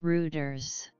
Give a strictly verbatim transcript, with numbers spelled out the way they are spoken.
Rooters.